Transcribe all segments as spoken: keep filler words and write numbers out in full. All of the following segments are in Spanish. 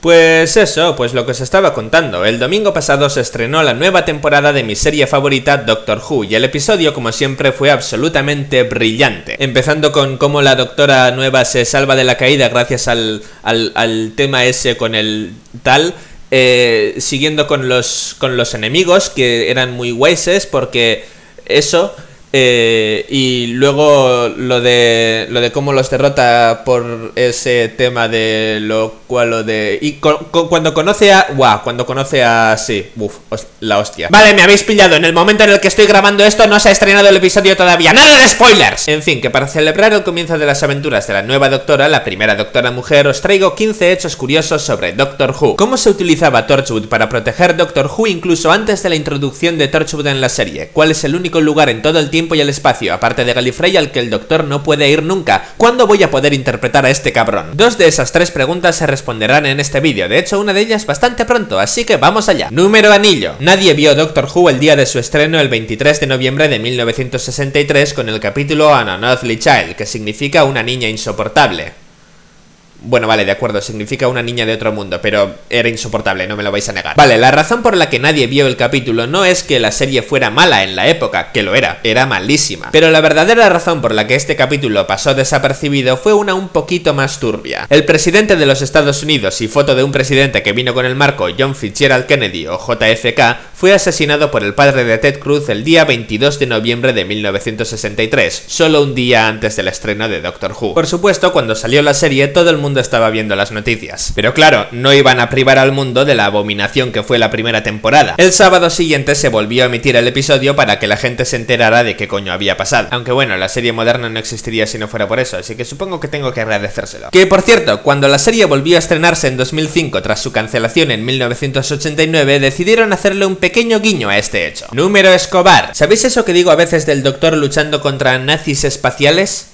Pues eso, pues lo que os estaba contando, el domingo pasado se estrenó la nueva temporada de mi serie favorita Doctor Who y el episodio como siempre fue absolutamente brillante, empezando con cómo la doctora nueva se salva de la caída gracias al, al, al tema ese con el tal, eh, siguiendo con los, con los enemigos que eran muy guayses porque eso... Eh, y luego lo de lo de cómo los derrota por ese tema de lo cual lo de y con, con, cuando conoce a guau wow, cuando conoce a sí uf, os, la hostia. Vale, me habéis pillado, en el momento en el que estoy grabando esto no se ha estrenado el episodio todavía, nada de spoilers. En fin, que para celebrar el comienzo de las aventuras de la nueva doctora, la primera doctora mujer, os traigo quince hechos curiosos sobre Doctor Who. Cómo se utilizaba Torchwood para proteger Doctor Who incluso antes de la introducción de Torchwood en la serie. Cuál es el único lugar en todo el tiempo y el espacio, aparte de Gallifrey, al que el doctor no puede ir nunca. ¿Cuándo voy a poder interpretar a este cabrón? Dos de esas tres preguntas se responderán en este vídeo, de hecho una de ellas bastante pronto, así que vamos allá. Número anillo. Nadie vio Doctor Who el día de su estreno el veintitrés de noviembre de mil novecientos sesenta y tres con el capítulo An Unearthly Child, que significa una niña insoportable. Bueno, vale, de acuerdo, significa una niña de otro mundo, pero era insoportable, no me lo vais a negar. Vale, la razón por la que nadie vio el capítulo no es que la serie fuera mala en la época, que lo era, era malísima. Pero la verdadera razón por la que este capítulo pasó desapercibido fue una un poquito más turbia. El presidente de los Estados Unidos y foto de un presidente que vino con el marco John Fitzgerald Kennedy o J F K fue asesinado por el padre de Ted Cruz el día veintidós de noviembre de mil novecientos sesenta y tres, solo un día antes del estreno de Doctor Who. Por supuesto, cuando salió la serie todo el mundo estaba viendo las noticias, pero claro, no iban a privar al mundo de la abominación que fue la primera temporada. El sábado siguiente se volvió a emitir el episodio para que la gente se enterara de qué coño había pasado, aunque bueno, la serie moderna no existiría si no fuera por eso, así que supongo que tengo que agradecérselo. Que por cierto, cuando la serie volvió a estrenarse en dos mil cinco tras su cancelación en mil novecientos ochenta y nueve, decidieron hacerle un pequeño guiño a este hecho. Número Escobar. ¿Sabéis eso que digo a veces del doctor luchando contra nazis espaciales?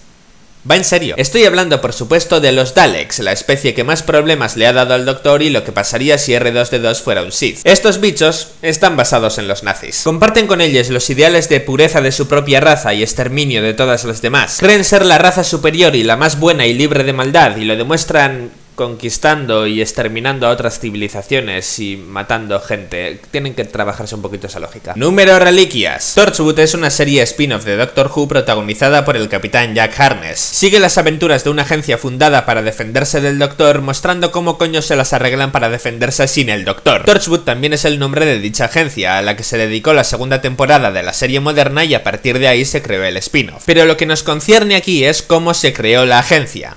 Va en serio. Estoy hablando, por supuesto, de los Daleks, la especie que más problemas le ha dado al doctor y lo que pasaría si erre dos de dos fuera un Sith. Estos bichos están basados en los nazis. Comparten con ellos los ideales de pureza de su propia raza y exterminio de todas las demás. Creen ser la raza superior y la más buena y libre de maldad, y lo demuestran conquistando y exterminando a otras civilizaciones y matando gente. Tienen que trabajarse un poquito esa lógica. Número reliquias. Torchwood es una serie spin-off de Doctor Who protagonizada por el capitán Jack Harkness. Sigue las aventuras de una agencia fundada para defenderse del doctor, mostrando cómo coño se las arreglan para defenderse sin el doctor. Torchwood también es el nombre de dicha agencia, a la que se dedicó la segunda temporada de la serie moderna y a partir de ahí se creó el spin-off. Pero lo que nos concierne aquí es cómo se creó la agencia.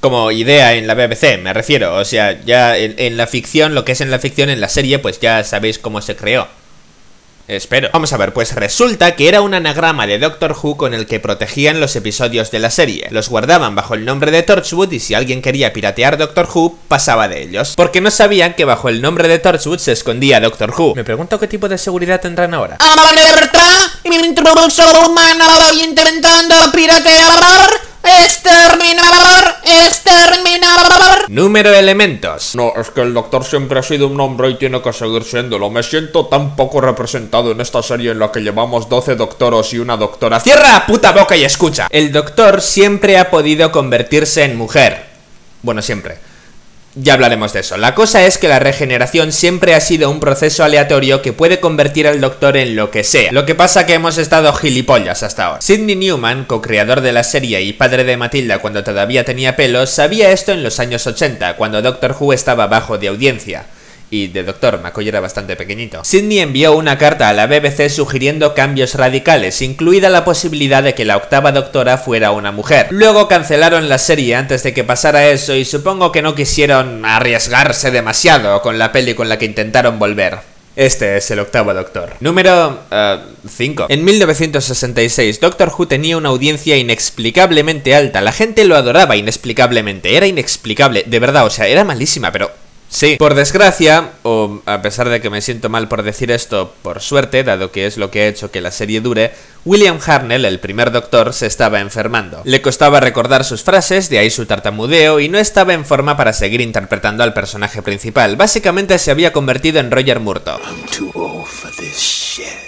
Como idea en la B B C, me refiero, o sea, ya en, en la ficción, lo que es en la ficción, en la serie, pues ya sabéis cómo se creó. Espero. Vamos a ver, pues resulta que era un anagrama de Doctor Who con el que protegían los episodios de la serie. Los guardaban bajo el nombre de Torchwood y si alguien quería piratear Doctor Who, pasaba de ellos. Porque no sabían que bajo el nombre de Torchwood se escondía Doctor Who. Me pregunto qué tipo de seguridad tendrán ahora. ¡Alerta! ¡Mi intruso humano intentando piratear! ¡Exterminador! ¡Exterminador! Número elementos. No, es que el doctor siempre ha sido un hombre y tiene que seguir siéndolo. Me siento tan poco representado en esta serie en la que llevamos doce doctoros y una doctora. ¡Cierra la puta boca y escucha! El doctor siempre ha podido convertirse en mujer. Bueno, siempre. Ya hablaremos de eso. La cosa es que la regeneración siempre ha sido un proceso aleatorio que puede convertir al doctor en lo que sea. Lo que pasa que hemos estado gilipollas hasta ahora. Sidney Newman, co-creador de la serie y padre de Matilda cuando todavía tenía pelo, sabía esto en los años ochenta, cuando Doctor Who estaba bajo de audiencia. Y de doctor, McCoy era bastante pequeñito. Sidney envió una carta a la B B C sugiriendo cambios radicales, incluida la posibilidad de que la octava doctora fuera una mujer. Luego cancelaron la serie antes de que pasara eso y supongo que no quisieron arriesgarse demasiado con la peli con la que intentaron volver. Este es el octavo doctor. Número cinco. Uh, en mil novecientos sesenta y seis, Doctor Who tenía una audiencia inexplicablemente alta. La gente lo adoraba inexplicablemente. Era inexplicable. De verdad, o sea, era malísima, pero... Sí, por desgracia, o a pesar de que me siento mal por decir esto, por suerte, dado que es lo que ha hecho que la serie dure, William Hartnell, el primer doctor, se estaba enfermando. Le costaba recordar sus frases, de ahí su tartamudeo, y no estaba en forma para seguir interpretando al personaje principal. Básicamente se había convertido en Roger Murtaugh.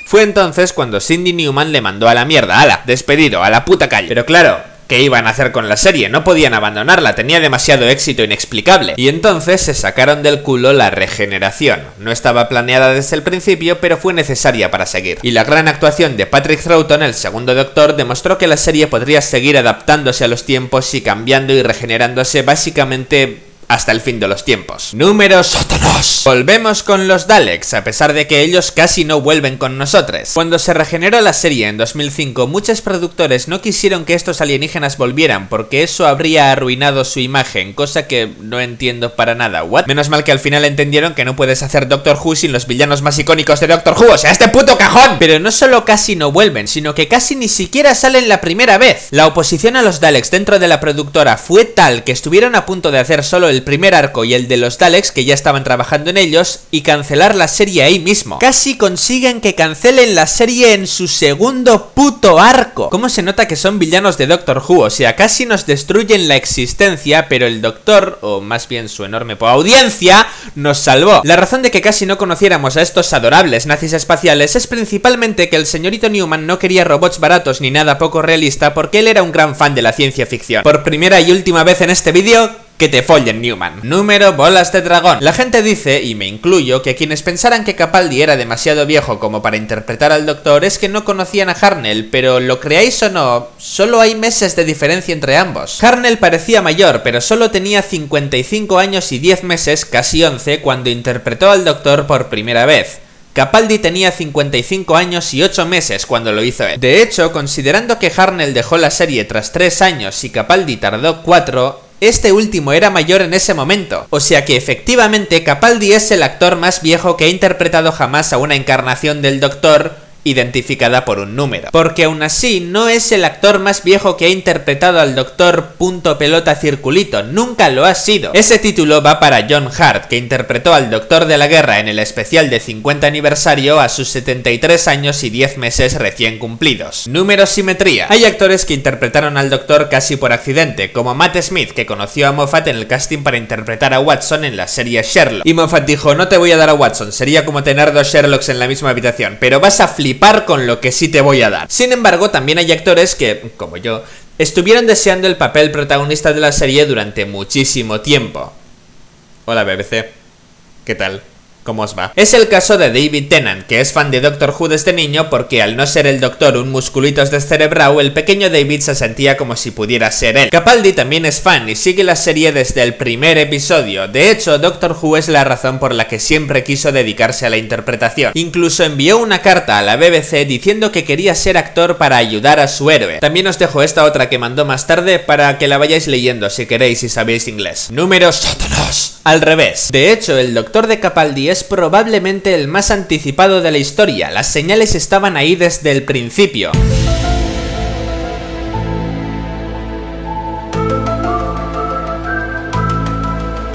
Fue entonces cuando Sidney Newman le mandó a la mierda, ala, despedido, a la puta calle. Pero claro... qué iban a hacer con la serie, no podían abandonarla, tenía demasiado éxito inexplicable. Y entonces se sacaron del culo la regeneración. No estaba planeada desde el principio, pero fue necesaria para seguir. Y la gran actuación de Patrick Troughton, el segundo Doctor, demostró que la serie podría seguir adaptándose a los tiempos y cambiando y regenerándose básicamente hasta el fin de los tiempos. Número Satanás. Volvemos con los Daleks, a pesar de que ellos casi no vuelven con nosotros. Cuando se regeneró la serie en dos mil cinco, muchos productores no quisieron que estos alienígenas volvieran, porque eso habría arruinado su imagen, cosa que no entiendo para nada. ¿What? Menos mal que al final entendieron que no puedes hacer Doctor Who sin los villanos más icónicos de Doctor Who, o sea, este puto cajón. Pero no solo casi no vuelven, sino que casi ni siquiera salen la primera vez. La oposición a los Daleks dentro de la productora fue tal que estuvieron a punto de hacer solo el El primer arco y el de los Daleks, que ya estaban trabajando en ellos, y cancelar la serie ahí mismo. Casi consiguen que cancelen la serie en su segundo puto arco. ¿Cómo se nota que son villanos de Doctor Who? O sea, casi nos destruyen la existencia, pero el Doctor, o más bien su enorme audiencia, nos salvó. La razón de que casi no conociéramos a estos adorables nazis espaciales es principalmente que el señorito Newman no quería robots baratos ni nada poco realista, porque él era un gran fan de la ciencia ficción. Por primera y última vez en este vídeo, que te follen, Newman. Número Bolas de Dragón. La gente dice, y me incluyo, que quienes pensaran que Capaldi era demasiado viejo como para interpretar al Doctor es que no conocían a Hartnell, pero lo creáis o no, solo hay meses de diferencia entre ambos. Hartnell parecía mayor, pero solo tenía cincuenta y cinco años y diez meses, casi once, cuando interpretó al Doctor por primera vez. Capaldi tenía cincuenta y cinco años y ocho meses cuando lo hizo él. De hecho, considerando que Hartnell dejó la serie tras tres años y Capaldi tardó cuatro... este último era mayor en ese momento. O sea que efectivamente Capaldi es el actor más viejo que ha interpretado jamás a una encarnación del Doctor identificada por un número. Porque aún así no es el actor más viejo que ha interpretado al Doctor punto pelota circulito, nunca lo ha sido. Ese título va para John Hart, que interpretó al Doctor de la Guerra en el especial de cincuenta aniversario a sus setenta y tres años y diez meses recién cumplidos. Número Simetría. Hay actores que interpretaron al Doctor casi por accidente, como Matt Smith, que conoció a Moffat en el casting para interpretar a Watson en la serie Sherlock. Y Moffat dijo, no te voy a dar a Watson, sería como tener dos Sherlocks en la misma habitación, pero vas a flipar con lo que sí te voy a dar. Sin embargo, también hay actores que, como yo, estuvieron deseando el papel protagonista de la serie durante muchísimo tiempo. Hola B B C, ¿qué tal? ¿Cómo os va? Es el caso de David Tennant, que es fan de Doctor Who desde niño porque al no ser el Doctor un musculitos descerebrado, el pequeño David se sentía como si pudiera ser él. Capaldi también es fan y sigue la serie desde el primer episodio. De hecho, Doctor Who es la razón por la que siempre quiso dedicarse a la interpretación. Incluso envió una carta a la B B C diciendo que quería ser actor para ayudar a su héroe. También os dejo esta otra que mandó más tarde para que la vayáis leyendo si queréis y sabéis inglés. Número Satanás. Al revés. De hecho, el Doctor de Capaldi es probablemente el más anticipado de la historia. Las señales estaban ahí desde el principio.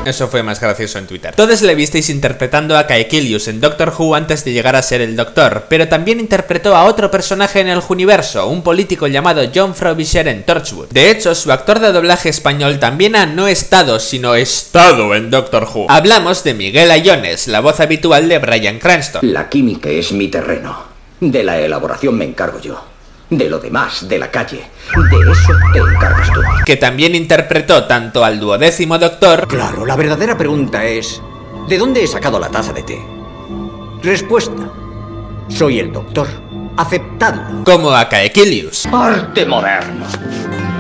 Eso fue más gracioso en Twitter. Todos le visteis interpretando a Caecilius en Doctor Who antes de llegar a ser el Doctor, pero también interpretó a otro personaje en el Juniverso, un político llamado John Frobisher en Torchwood. De hecho, su actor de doblaje español también ha no estado, sino estado en Doctor Who. Hablamos de Miguel Ayones, la voz habitual de Bryan Cranston. La química es mi terreno. De la elaboración me encargo yo. De lo demás, de la calle, de eso te encargas tú. Que también interpretó tanto al duodécimo Doctor. Claro, la verdadera pregunta es, ¿de dónde he sacado la taza de té? Respuesta, soy el Doctor, aceptadlo. Como a Caecilius. Arte moderno.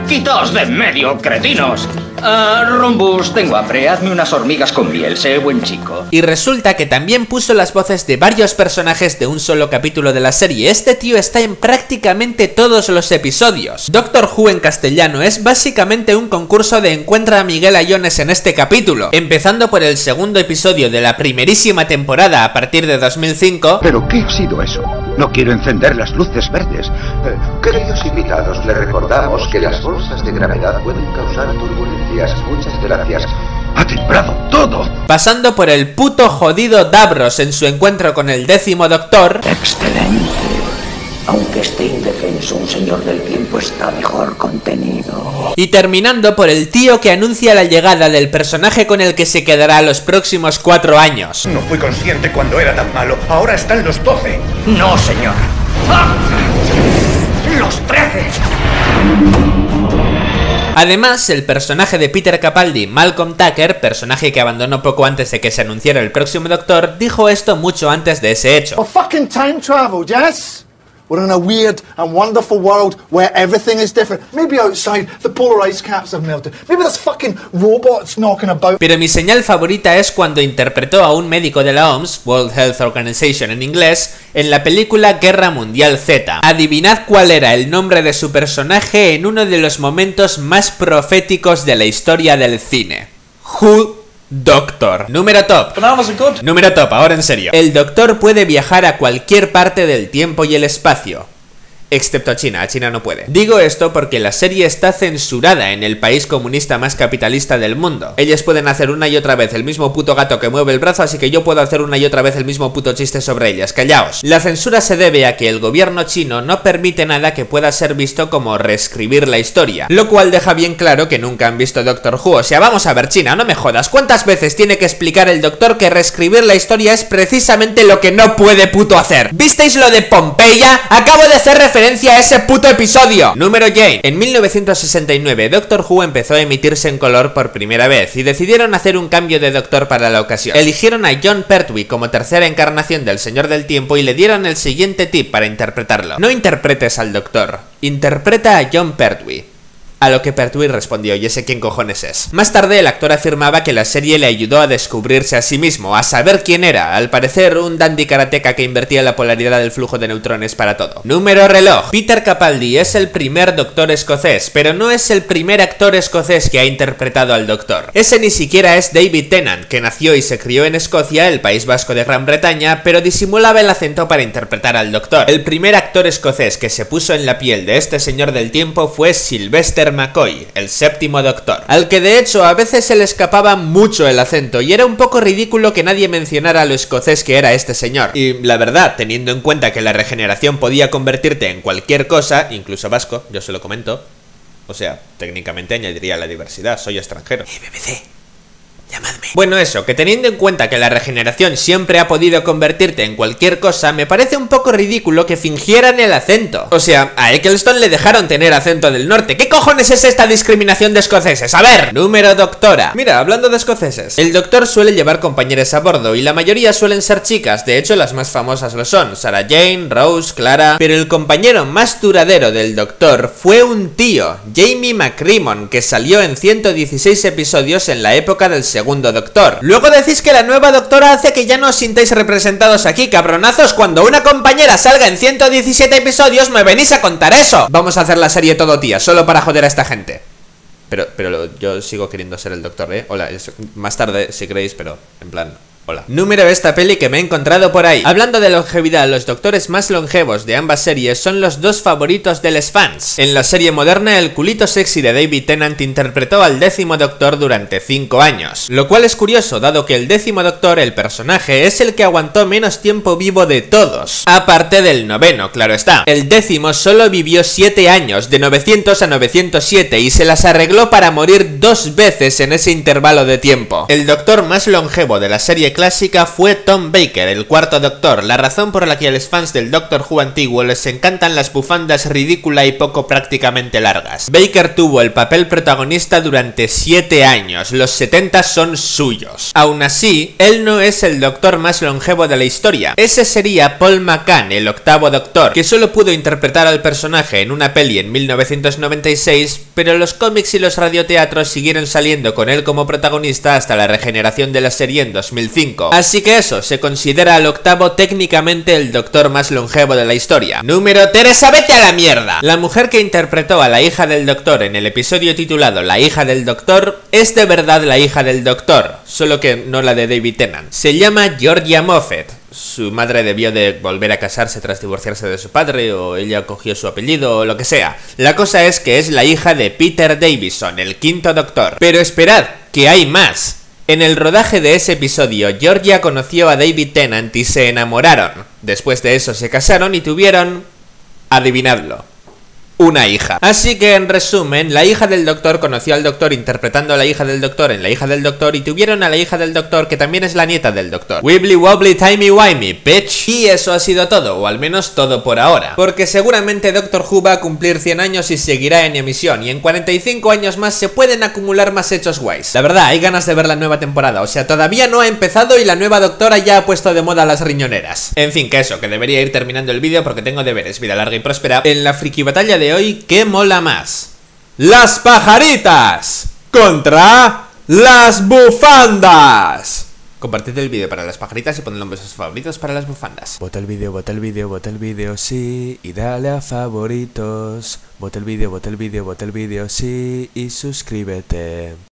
Quitaos de en medio, cretinos. Uh, Rumbus, tengo hambre, hazme unas hormigas con miel, sé buen chico. Y resulta que también puso las voces de varios personajes de un solo capítulo de la serie. Este tío está en prácticamente todos los episodios. Doctor Who en castellano es básicamente un concurso de encuentra a Miguel Ayones en este capítulo, empezando por el segundo episodio de la primerísima temporada a partir de dos mil cinco. ¿Pero qué ha sido eso? No quiero encender las luces verdes. Eh, queridos invitados, les recordamos que las bolsas de gravedad pueden causar turbulencia. Muchas gracias. Ha timbrado todo. Pasando por el puto jodido Davros en su encuentro con el décimo Doctor. Excelente. Aunque esté indefenso, un señor del tiempo está mejor contenido. Y terminando por el tío que anuncia la llegada del personaje con el que se quedará los próximos cuatro años. No fui consciente cuando era tan malo. Ahora están los doce. No, señor. ¡Ah! Los trece. Además, el personaje de Peter Capaldi, Malcolm Tucker, personaje que abandonó poco antes de que se anunciara el próximo Doctor, dijo esto mucho antes de ese hecho. Well, fucking time travel, yes? We're in a weird and wonderful world where everything is different. Maybe outside the polar ice caps have melted. Maybe there's fucking robots knocking about. Pero mi señal favorita es cuando interpretó a un médico de la O M S, World Health Organization en inglés, en la película Guerra Mundial Z. Adivinad cuál era el nombre de su personaje en uno de los momentos más proféticos de la historia del cine. Who Doctor. Número top. Número top, ahora en serio. El Doctor puede viajar a cualquier parte del tiempo y el espacio. Excepto a China, a China no puede. Digo esto porque la serie está censurada en el país comunista más capitalista del mundo. Ellos pueden hacer una y otra vez el mismo puto gato que mueve el brazo, así que yo puedo hacer una y otra vez el mismo puto chiste sobre ellas, callaos. La censura se debe a que el gobierno chino no permite nada que pueda ser visto como reescribir la historia, lo cual deja bien claro que nunca han visto Doctor Who. O sea, vamos a ver, China, no me jodas, ¿cuántas veces tiene que explicar el doctor que reescribir la historia es precisamente lo que no puede puto hacer? ¿Visteis lo de Pompeya? Acabo de hacer referencia a ese puto episodio. Número J. En mil novecientos sesenta y nueve, Doctor Who empezó a emitirse en color por primera vez y decidieron hacer un cambio de doctor para la ocasión. Eligieron a John Pertwee como tercera encarnación del Señor del Tiempo y le dieron el siguiente tip para interpretarlo. No interpretes al doctor, interpreta a John Pertwee. A lo que Pertwee respondió, y ese quién cojones es. Más tarde el actor afirmaba que la serie le ayudó a descubrirse a sí mismo, a saber quién era, al parecer un dandy karateka que invertía la polaridad del flujo de neutrones para todo. Número reloj. Peter Capaldi es el primer doctor escocés, pero no es el primer actor escocés que ha interpretado al doctor. Ese ni siquiera es David Tennant, que nació y se crió en Escocia, el País Vasco de Gran Bretaña, pero disimulaba el acento para interpretar al doctor. El primer actor escocés que se puso en la piel de este señor del tiempo fue Sylvester McCoy, el séptimo doctor, al que de hecho a veces se le escapaba mucho el acento y era un poco ridículo que nadie mencionara lo escocés que era este señor. Y la verdad, teniendo en cuenta que la regeneración podía convertirte en cualquier cosa, incluso vasco, yo se lo comento, o sea, técnicamente añadiría la diversidad, soy extranjero. Hey, B B C. Llamadme. Bueno, eso, que teniendo en cuenta que la regeneración siempre ha podido convertirte en cualquier cosa, me parece un poco ridículo que fingieran el acento. O sea, a Eccleston le dejaron tener acento del norte. ¿Qué cojones es esta discriminación de escoceses? A ver. Número doctora. Mira, hablando de escoceses, el doctor suele llevar compañeras a bordo y la mayoría suelen ser chicas. De hecho, las más famosas lo son Sarah Jane, Rose, Clara. Pero el compañero más duradero del doctor fue un tío, Jamie McCrimmon, que salió en ciento dieciséis episodios en la época del segundo doctor. Luego decís que la nueva doctora hace que ya no os sintáis representados aquí, cabronazos. Cuando una compañera salga en ciento diecisiete episodios, me venís a contar eso. Vamos a hacer la serie todo tía, solo para joder a esta gente. Pero, pero yo sigo queriendo ser el doctor, ¿eh? Hola, es, más tarde si queréis, pero en plan... Hola. Número de esta peli que me he encontrado por ahí. Hablando de longevidad, los doctores más longevos de ambas series son los dos favoritos de los fans. En la serie moderna, el culito sexy de David Tennant interpretó al décimo doctor durante cinco años. Lo cual es curioso, dado que el décimo doctor, el personaje, es el que aguantó menos tiempo vivo de todos. Aparte del noveno, claro está. El décimo solo vivió siete años, de novecientos a novecientos siete, y se las arregló para morir dos veces en ese intervalo de tiempo. El doctor más longevo de la serie clásica fue Tom Baker, el cuarto doctor, la razón por la que a los fans del Doctor Who antiguo les encantan las bufandas ridícula y poco prácticamente largas. Baker tuvo el papel protagonista durante siete años, los setenta son suyos. Aún así, él no es el doctor más longevo de la historia. Ese sería Paul McCann, el octavo doctor, que solo pudo interpretar al personaje en una peli en mil novecientos noventa y seis, pero los cómics y los radioteatros siguieron saliendo con él como protagonista hasta la regeneración de la serie en dos mil cinco. Así que eso, se considera al octavo técnicamente el doctor más longevo de la historia. Número Teresa, vete a la mierda. La mujer que interpretó a la hija del doctor en el episodio titulado La hija del doctor es de verdad la hija del doctor, solo que no la de David Tennant. Se llama Georgia Moffat. Su madre debió de volver a casarse tras divorciarse de su padre, o ella cogió su apellido, o lo que sea. La cosa es que es la hija de Peter Davison, el quinto doctor. Pero esperad, que hay más. En el rodaje de ese episodio, Georgia conoció a David Tennant y se enamoraron. Después de eso se casaron y tuvieron... adivinadlo. una hija. Así que en resumen, la hija del doctor conoció al doctor interpretando a la hija del doctor en La hija del doctor y tuvieron a la hija del doctor, que también es la nieta del doctor. Wibbly wobbly timey wimey, bitch. Y eso ha sido todo, o al menos todo por ahora, porque seguramente Doctor Who va a cumplir cien años y seguirá en emisión, y en cuarenta y cinco años más se pueden acumular más hechos guays. La verdad, hay ganas de ver la nueva temporada, o sea, todavía no ha empezado y la nueva doctora ya ha puesto de moda las riñoneras. En fin, que eso, que debería ir terminando el vídeo porque tengo deberes. Vida larga y próspera. En la friki batalla de De hoy, ¿qué mola más? Las pajaritas contra las bufandas. Compartid el vídeo para las pajaritas y ponedlo en vuestros favoritos para las bufandas. Vota el vídeo, vota el vídeo, vota el vídeo, sí, y dale a favoritos. Vota el vídeo, vota el vídeo, vota el vídeo, sí, y suscríbete.